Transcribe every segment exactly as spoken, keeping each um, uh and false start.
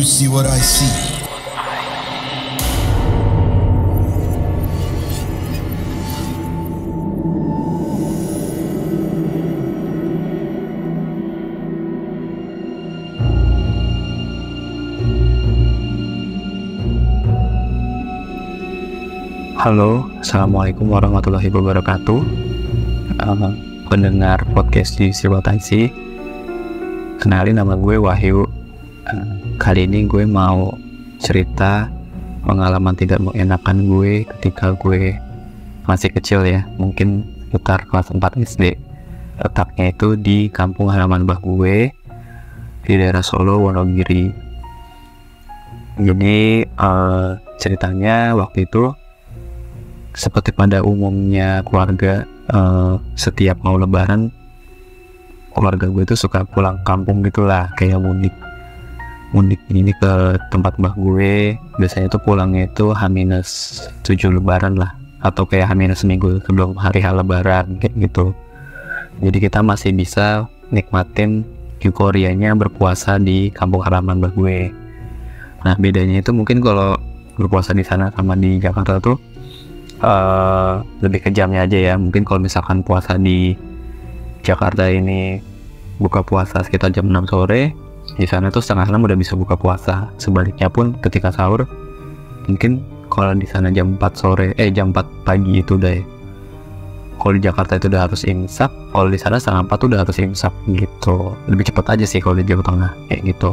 You See What I See. Halo, assalamualaikum warahmatullahi wabarakatuh. Uh, pendengar podcast You See What I See. Kenalin, nama gue Wahyu. Uh, kali ini gue mau cerita pengalaman tidak mengenakan gue ketika gue masih kecil ya, mungkin sekitar kelas empat S D. Letaknya itu di kampung halaman bah gue di daerah Solo, Wonogiri. Jadi uh, ceritanya waktu itu seperti pada umumnya keluarga, uh, setiap mau lebaran keluarga gue itu suka pulang kampung gitulah, kayak mudik mudik ini ke tempat mbah gue. Biasanya tuh pulangnya itu H minus tujuh lebaran lah, atau kayak H minus seminggu sebelum hari H lebaran kayak gitu. Jadi kita masih bisa nikmatin euforianya berpuasa di kampung halaman mbah gue. Nah, bedanya itu mungkin kalau berpuasa di sana sama di Jakarta tuh Uh, lebih kejamnya aja ya. Mungkin kalau misalkan puasa di Jakarta ini buka puasa sekitar jam enam sore, di sana tuh setengah enam udah bisa buka puasa. Sebaliknya pun ketika sahur, mungkin kalau di sana jam empat sore eh jam empat pagi itu udah ya. Kalau di Jakarta itu udah harus imsak, kalau di sana setengah empat tuh udah harus imsak gitu. Lebih cepat aja sih kalau di Jawa Tengah kayak gitu.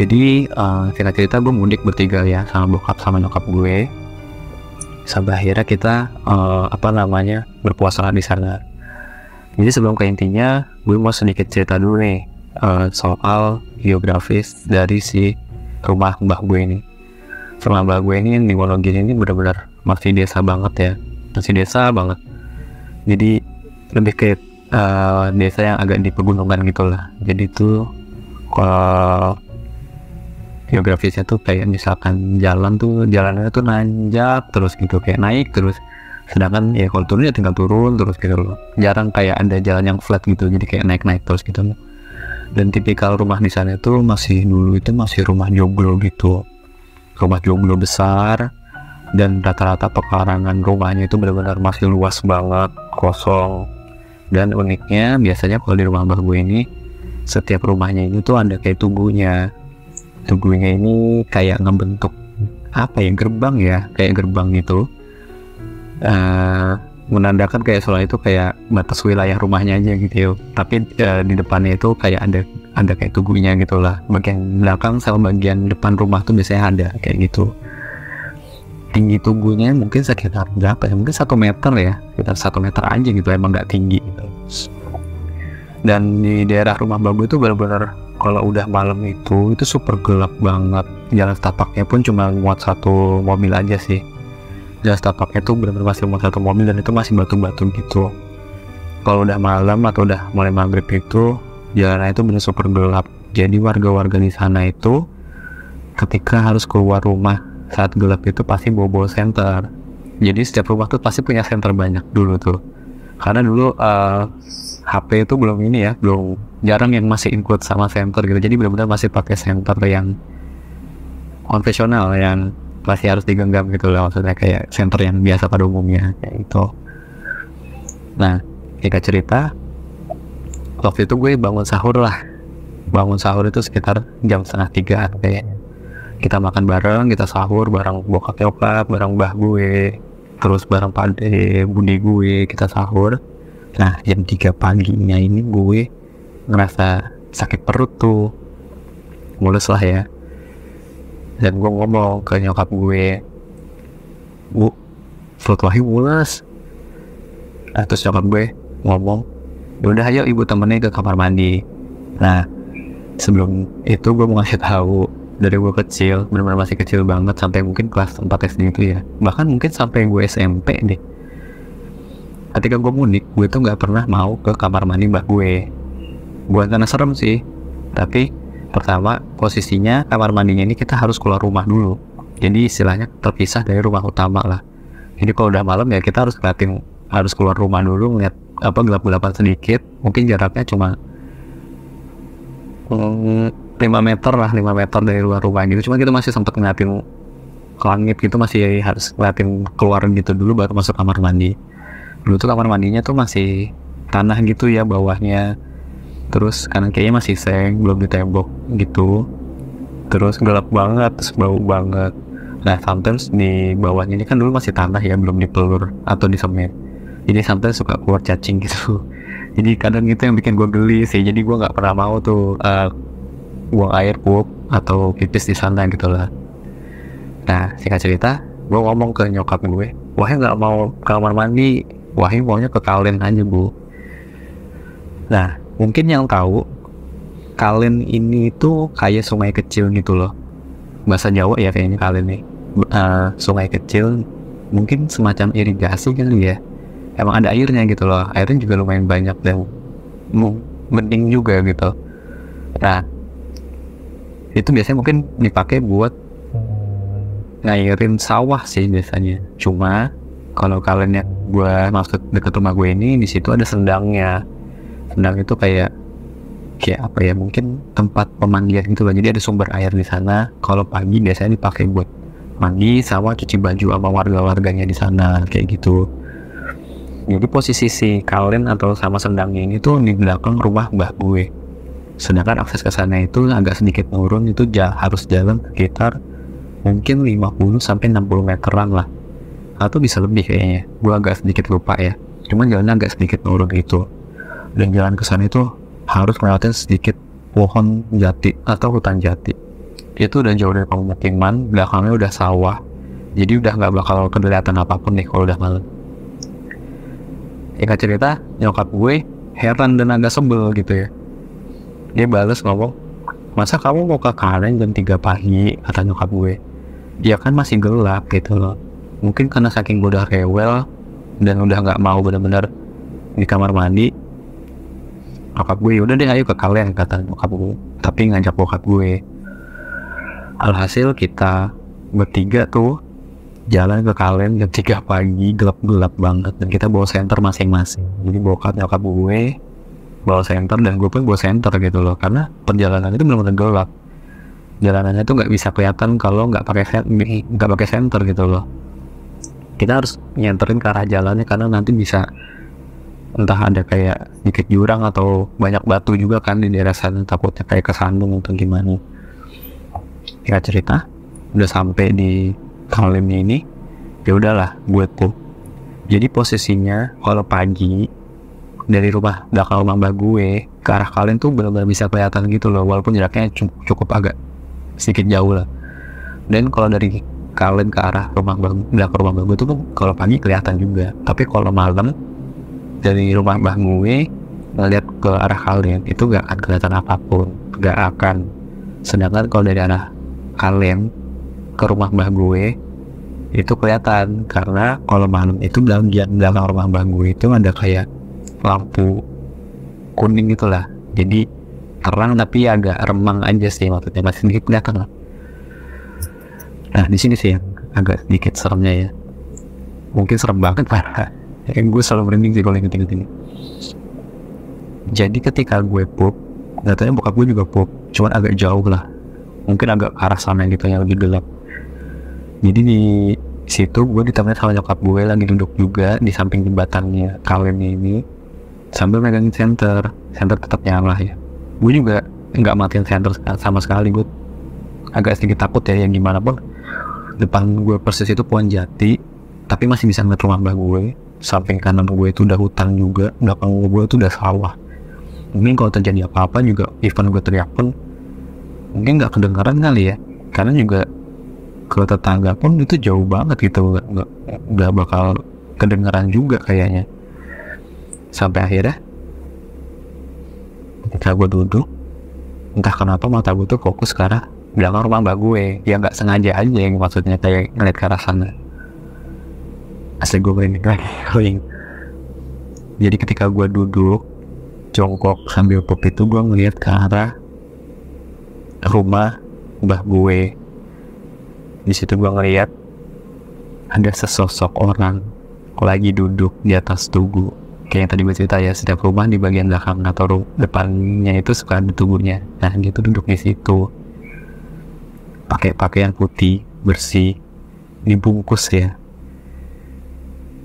Jadi uh, singkat cerita, gue mudik bertiga ya, sama bokap sama nyokap gue. Sampai akhirnya kita uh, apa namanya berpuasa di sana. Jadi sebelum ke intinya, gue mau sedikit cerita dulu nih uh, soal geografis dari si rumah mbah gue ini. Rumah mbah gue ini di Wonogiri ini benar-benar masih desa banget ya, masih desa banget. Jadi lebih ke uh, desa yang agak di pegunungan gitulah. Jadi tuh kalau geografisnya tuh kayak misalkan jalan tuh jalannya tuh nanjak terus gitu, kayak naik terus, sedangkan ya kalau turun ya tinggal turun terus gitu loh. Jarang kayak ada jalan yang flat gitu, jadi kayak naik-naik terus gitu. Dan tipikal rumah di sana tuh masih dulu itu masih rumah joglo gitu, rumah joglo besar, dan rata-rata pekarangan rumahnya itu benar-benar masih luas banget, kosong. Dan uniknya biasanya kalau di rumah mbah gue ini setiap rumahnya ini tuh ada kayak tubuhnya. Tubuhnya ini kayak ngebentuk apa ya, gerbang ya, kayak gerbang gitu, uh, menandakan kayak soalnya itu kayak batas wilayah rumahnya aja gitu. Tapi uh, di depannya itu kayak ada ada kayak tubuhnya gitulah. Bagian belakang sama bagian depan rumah tuh biasanya ada kayak gitu. Tinggi tubuhnya mungkin sekitar berapa ya? Mungkin satu meter ya, sekitar satu meter aja gitu, emang nggak tinggi gitu. Dan di daerah rumah babu itu benar-benar kalau udah malam itu itu super gelap banget. Jalan setapaknya pun cuma muat satu mobil aja sih. Jalan setapaknya tuh benar-benar masih muat satu mobil, dan itu masih batu-batu gitu. Kalau udah malam atau udah mulai maghrib itu jalannya itu benar super gelap. Jadi warga-warga di sana itu ketika harus keluar rumah saat gelap itu pasti bawa-bawa senter. Jadi setiap rumah tuh pasti punya senter banyak dulu tuh. Karena dulu uh, H P itu belum ini ya, belum, jarang yang masih include sama senter gitu. Jadi benar-benar masih pakai senter yang konvensional, yang masih harus digenggam gitu lah, maksudnya kayak senter yang biasa pada umumnya kayak itu. Nah, jika cerita, waktu itu gue bangun sahur lah, bangun sahur itu sekitar jam setengah tigaan kayaknya. Kita makan bareng, kita sahur bareng bokap nyokap, bareng bah gue, terus bareng pade budi gue, kita sahur. Nah, jam tiga paginya ini gue ngerasa sakit perut tuh, mulus lah ya. Dan gue ngomong ke nyokap gue, "Bu, perut Wahyu mulus." Nah, terus nyokap gue ngomong, "Yaudah ayo ibu temennya ke kamar mandi." Nah, sebelum itu gue mau ngasih tahu, dari gue kecil, benar-benar masih kecil banget, sampai mungkin kelas empat S D itu ya, bahkan mungkin sampai gue S M P deh, ketika gue mudik, gue tuh gak pernah mau ke kamar mandi mbah gue. Bukan karena serem sih, tapi pertama posisinya kamar mandinya ini kita harus keluar rumah dulu, jadi istilahnya terpisah dari rumah utama lah. Jadi kalau udah malam ya kita harus ngeliatin, harus keluar rumah dulu, ngeliat apa gelap-gelapan sedikit, mungkin jaraknya cuma lima meter lah, lima meter dari luar rumah gitu. Cuma kita masih sempat ngeliatin ke langit gitu, masih harus ngeliatin keluar gitu dulu baru masuk kamar mandi. Dulu tuh kamar mandinya tuh masih tanah gitu ya bawahnya, terus kanan kayaknya masih seng, belum ditembok gitu, terus gelap banget, terus bau banget. Nah sometimes di bawahnya ini kan dulu masih tanah ya, belum dipelur atau disemir, jadi sometimes suka keluar cacing gitu. Jadi kadang itu yang bikin gue geli sih, jadi gue nggak pernah mau tuh uh, buang air, pup atau pipis di sana gitu lah. Nah singkat cerita, gue ngomong ke nyokap gue, Wahyu nggak mau kamar mandi, Wahyu maunya ke kalen aja bu. Nah mungkin yang tahu, kalen ini tuh kayak sungai kecil gitu loh, bahasa Jawa ya kayaknya kalen nih, uh, sungai kecil, mungkin semacam irigasi kan ya, emang ada airnya gitu loh, airnya juga lumayan banyak dan bening juga gitu. Nah itu biasanya mungkin dipakai buat ngairin sawah sih biasanya. Cuma kalau kalian yang gue maksud deket rumah gue ini, di situ ada sendangnya. Sendang itu kayak kayak apa ya? Mungkin tempat pemandian gitu lah. Jadi ada sumber air di sana. Kalau pagi biasanya dipakai buat mandi, sawah, cuci baju sama warga-warganya di sana kayak gitu. Jadi posisi si kalian atau sama sendangnya ini tuh di belakang rumah mbah gue. Sedangkan akses ke sana itu agak sedikit menurun, itu harus jalan sekitar mungkin lima puluh sampai enam puluh meteran lah, atau bisa lebih kayaknya, gua agak sedikit lupa ya. Cuman jalannya agak sedikit turun gitu, dan jalan ke sana itu harus melewati sedikit pohon jati atau hutan jati. Itu udah jauh dari pemukiman, belakangnya udah sawah, jadi udah nggak bakal kelihatan apapun nih kalau udah malam. Singkat cerita, nyokap gue heran dan agak sebel gitu ya. Dia balas ngomong, masa kamu mau ke karen jam tiga pagi, kata nyokap gue. Ya kan masih gelap gitu loh. Mungkin karena saking gue udah rewel dan udah nggak mau benar-benar di kamar mandi, nyokap gue udah deh ayo ke kalian, kata nyokap gue. Tapi ngajak bokap gue. Alhasil kita bertiga tuh jalan ke kalian jam tiga pagi, gelap-gelap banget, dan kita bawa senter masing-masing. Jadi bokap nyokap gue bawa senter dan gue pun bawa senter gitu loh, karena perjalanan itu benar-benar gelap, jalanannya itu nggak bisa kelihatan kalau nggak pakai nggak pakai senter gitu loh. Kita harus nyenterin ke arah jalannya karena nanti bisa entah ada kayak dikit jurang atau banyak batu juga kan di daerah sana, takutnya kayak kesandung atau gimana. Ya cerita udah sampai di kalimnya ini, ya udahlah gue tuh. Jadi posisinya kalau pagi dari rumah belakang rumah mbak gue ke arah kalian tuh benar-benar bisa kelihatan gitu loh, walaupun jaraknya cukup agak sedikit jauh lah. Dan kalau dari kalian ke arah rumah belakang rumah mbak gue tuh kalau pagi kelihatan juga, tapi kalau malam dari rumah mbak gue ngeliat ke arah kalian itu gak akan kelihatan apapun, gak akan. Sedangkan kalau dari arah kalian ke rumah mbak gue itu kelihatan, karena kalau malam itu dalam belakang rumah mbak gue itu ada kayak lampu kuning itulah, jadi terang tapi agak remang aja sih, maksudnya masih sedikit kelihatan lah. Nah di sini sih yang agak sedikit seremnya ya, mungkin serem banget parah. Yang gue selalu merinding sih kalau inget-inget ini. Jadi ketika gue pup, katanya bokap gue juga pup, cuman agak jauh lah, mungkin agak arah sana gitu yang lebih gelap. Jadi di situ gue ditemenin sama nyokap gue lagi duduk juga di samping jembatannya kalennya ini, sambil megangin senter. Senter tetap nyala ya, gue juga nggak matiin senter sama sekali. Gue agak sedikit takut ya, yang gimana pun depan gue persis itu pohon jati, tapi masih bisa ngeliat rumah mbak gue. Samping kanan gue itu udah hutan juga, belakang gue itu udah sawah. Mungkin kalau terjadi apa-apa juga, even gue teriak pun mungkin nggak kedengaran kali ya, karena juga ke tetangga pun itu jauh banget gitu, nggak nggak bakal kedengaran juga kayaknya. Sampai akhirnya ketika gue duduk, entah kenapa mata gue tuh fokus ke arah belakang rumah mbak gue, ya nggak sengaja aja yang maksudnya kayak ngeliat ke arah sana. Asli gue merinding lagi. Jadi ketika gue duduk jongkok sambil pop itu, gue ngeliat ke arah rumah mbah gue. Di situ gue ngeliat ada sesosok orang lagi duduk di atas tugu. kayak yang tadi gue cerita ya, setiap rumah di bagian belakang atau depannya itu suka ada tubuhnya. Nah dia tuh duduk di situ pakai pakaian putih bersih, dibungkus ya.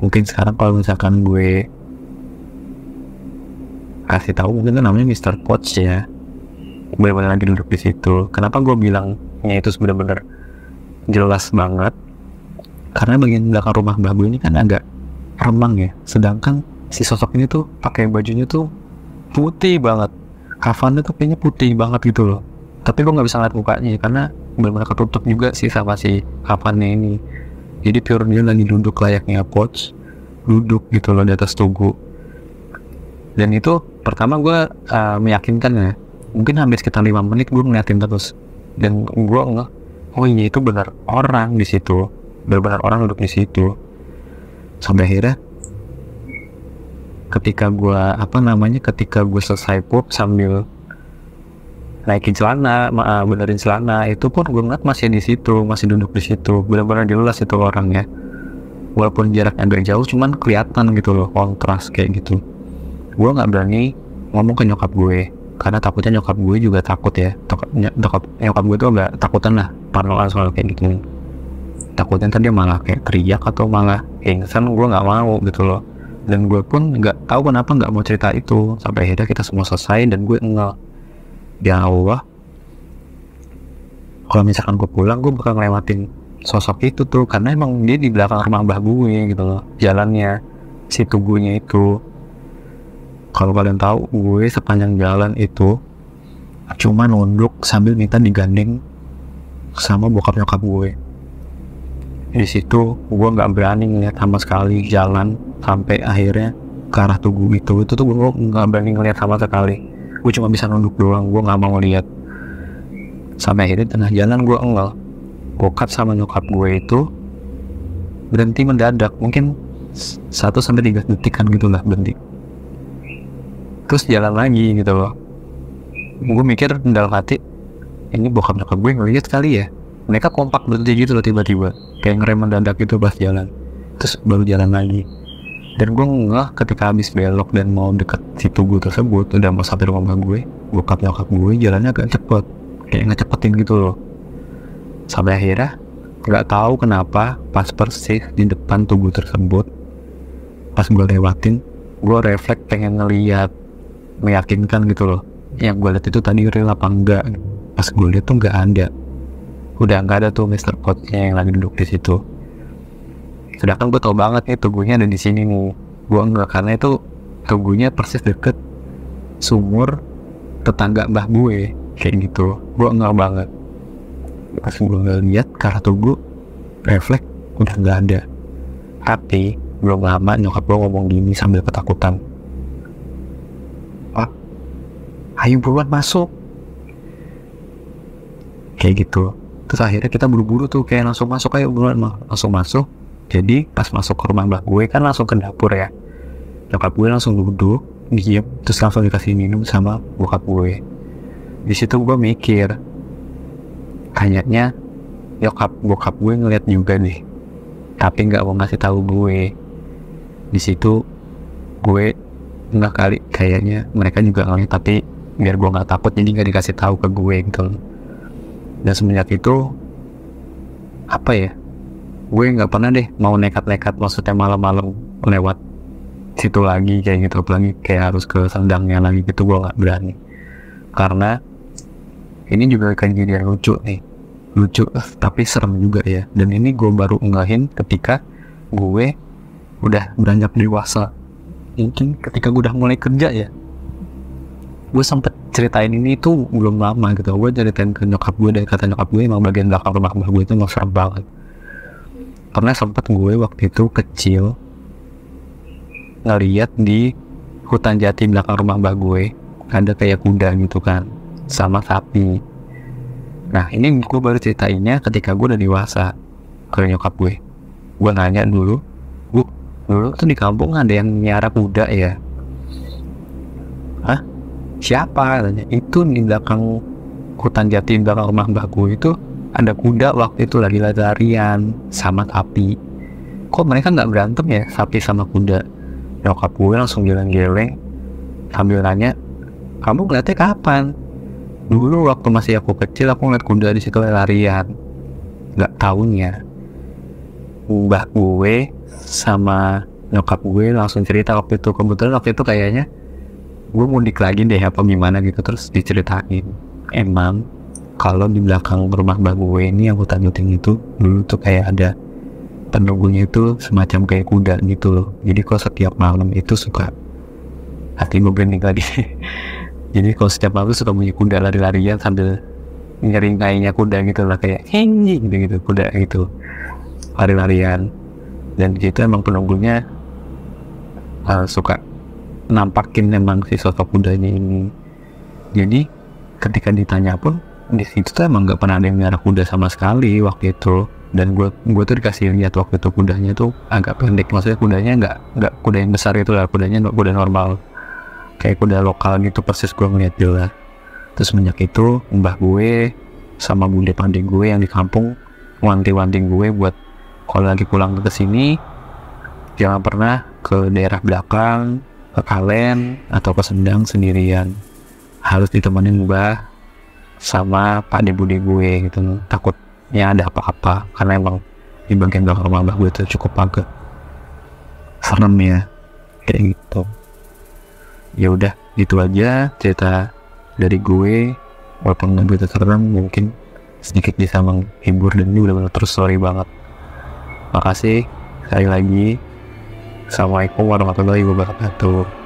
Mungkin sekarang kalau misalkan gue kasih tahu mungkin itu namanya mister Coach ya. Benar-benar lagi duduk di situ. Kenapa gue bilangnya itu benar-benar jelas banget? Karena bagian belakang rumah Babu ini kan agak remang ya. Sedangkan si sosok ini tuh pakai bajunya tuh putih banget. Kafannya tuh kayaknya putih banget gitu loh. Tapi gue nggak bisa ngeliat mukanya karena benar-benar ketutup juga sih sama si kafannya ini. Jadi pure dia lagi duduk layaknya coach, duduk gitu loh di atas tugu. Dan itu pertama gue uh, meyakinkan ya. Mungkin hampir sekitar lima menit gue ngeliatin terus, dan gue nggak, oh iya itu benar orang di situ, benar-benar orang duduk di situ. Sampai akhirnya ketika gue apa namanya ketika gue selesai pup sambil naikin celana, benerin celana, itu pun gue ngeliat masih di situ, masih duduk di situ, benar-benar jelas itu orangnya. Walaupun jaraknya agak jauh, cuman kelihatan gitu loh, kontras kayak gitu. Gue nggak berani ngomong ke nyokap gue. Karena takutnya nyokap gue juga takut ya, nyokap, nyokap gue tuh agak takutan lah, parnoan soal kayak gitu. Takutnya ntar dia malah kayak teriak atau malah pingsan, gue nggak mau gitu loh. Dan gue pun nggak tahu kenapa nggak mau cerita itu. Sampai akhirnya kita semua selesai dan gue ngel, ya Allah, kalau misalkan gue pulang gue bakal ngelewatin sosok itu tuh, karena emang dia di belakang rumah mbah gue gitu loh, jalannya, si tubuhnya itu. Kalau kalian tahu, gue sepanjang jalan itu cuma nunduk sambil minta digandeng sama bokap nyokap gue. Di situ gue nggak berani ngeliat sama sekali jalan sampai akhirnya ke arah tugu itu. Itu tuh gue nggak berani ngeliat sama sekali. Gue cuma bisa nunduk doang. Gue nggak mau ngeliat. Sampai akhirnya di tengah jalan gue engel. Bokap sama nyokap gue itu berhenti mendadak. Mungkin satu sampai tiga detikan gitulah berhenti. Terus jalan lagi gitu loh. Gue mikir dalam hati, ini bokap nyokap gue ngeliat kali ya. Mereka kompak berhenti gitu loh tiba-tiba, kayak ngerem mendadak gitu pas jalan. Terus baru jalan lagi. Dan gue ngeh ketika habis belok dan mau deket si tugu tersebut, udah mau sampai rumah gue, bokap nyokap gue jalannya agak cepet, kayak ngecepetin gitu loh. Sampai akhirnya gak tahu kenapa pas persis di depan tugu tersebut, pas gue lewatin, gue refleks pengen ngeliat, meyakinkan gitu loh, yang gue lihat itu tadi real apa enggak. Pas gue lihat tuh nggak ada, udah nggak ada tuh mister Coachnya yang lagi duduk di situ. Sedangkan gue tau banget nih tubuhnya ada di sini nih, gue enggak, karena itu tubuhnya persis deket sumur tetangga mbah gue kayak gitu. Gue enggak banget. Pas gue lihat karena tubuh refleks udah nggak ada. Tapi belum lama nyokap gue ngomong gini sambil ketakutan, ayo buruan masuk, kayak gitu. Terus akhirnya kita buru-buru tuh kayak langsung masuk, ayo buruan langsung masuk. Jadi pas masuk ke rumah mbak gue kan langsung ke dapur ya. Nyokap gue langsung duduk, diem, terus langsung dikasih minum sama bokap gue. Di situ gue mikir, kayaknya nyokap bokap gue ngeliat juga nih, tapi nggak mau ngasih tahu gue. Di situ gue nggak kali, kayaknya mereka juga ngeliat tapi biar gue nggak takut jadi nggak dikasih tahu ke gue gitu. Dan semenjak itu apa ya, gue nggak pernah deh mau nekat-nekat, maksudnya malam-malam lewat situ lagi kayak gitu, apalagi kayak harus ke sendangnya lagi gitu, gue nggak berani. Karena ini juga kejadian lucu nih, lucu tapi serem juga ya. Dan ini gue baru unggahin ketika gue udah beranjak dewasa, mungkin ketika gue udah mulai kerja ya. Gue sempet ceritain ini tuh belum lama gitu, gue ceritain ke nyokap gue, dan kata nyokap gue emang bagian belakang rumah mbah gue itu nggak serem banget. Karena sempet gue waktu itu kecil ngeliat di hutan jati belakang rumah mbah gue ada kayak kuda gitu kan, sama sapi. Nah ini gue baru ceritainnya ketika gue udah dewasa ke nyokap gue. Gue nanya dulu, gue dulu tuh di kampung ada yang miara kuda ya? Hah? Siapa katanya? Itu di belakang hutan jati, di belakang rumah mbah gue itu ada kuda waktu itu lagi lari-larian sama sapi. Kok mereka nggak berantem ya sapi sama kuda? Nyokap gue langsung geleng-geleng sambil nanya, kamu ngeliatnya kapan? Dulu waktu masih aku kecil aku ngeliat kuda di situ larian. Gak taunya mbah gue sama nyokap gue langsung cerita waktu itu. Kebetulan waktu itu kayaknya gue mudik lagi deh apa gimana gitu, terus diceritain emang kalau di belakang rumah mbah gue ini yang hutan hutan itu dulu tuh kayak ada penunggunya itu semacam kayak kuda gitu loh. Jadi kalau setiap malam itu suka, hati gue berhenti lagi. Jadi kalau setiap malam suka bunyi kuda lari-larian sambil nyeringkainya kuda gitu lah, kayak hengi gitu-gitu, kuda gitu lari-larian. Dan di situ emang penunggunya uh, suka nampakin emang si sosok kudanya ini. Jadi ketika ditanya pun di situ tuh emang nggak pernah ada yang nyara kuda sama sekali waktu itu. Dan gue gue tuh dikasih lihat waktu itu kudanya tuh agak pendek, maksudnya kudanya nggak nggak kuda yang besar itu lah, kudanya kuda normal kayak kuda lokal gitu persis gue ngeliat jelas. Terus semenjak itu mbah gue sama bunda pandai gue yang di kampung wanti-wanti gue buat kalau lagi pulang ke sini jangan pernah ke daerah belakang, ke Kalen atau ke Sendang sendirian, harus ditemenin mbah sama pak de budi gue gitu, takutnya ada apa-apa karena emang di bagian belakang rumah mbah gue itu cukup agak serem ya kayak gitu. Ya udah gitu aja cerita dari gue, walaupun nggak begitu serem, mungkin sedikit bisa menghibur, dan ini benar-benar terus sorry banget. Makasih sekali lagi. Assalamualaikum warahmatullahi wabarakatuh.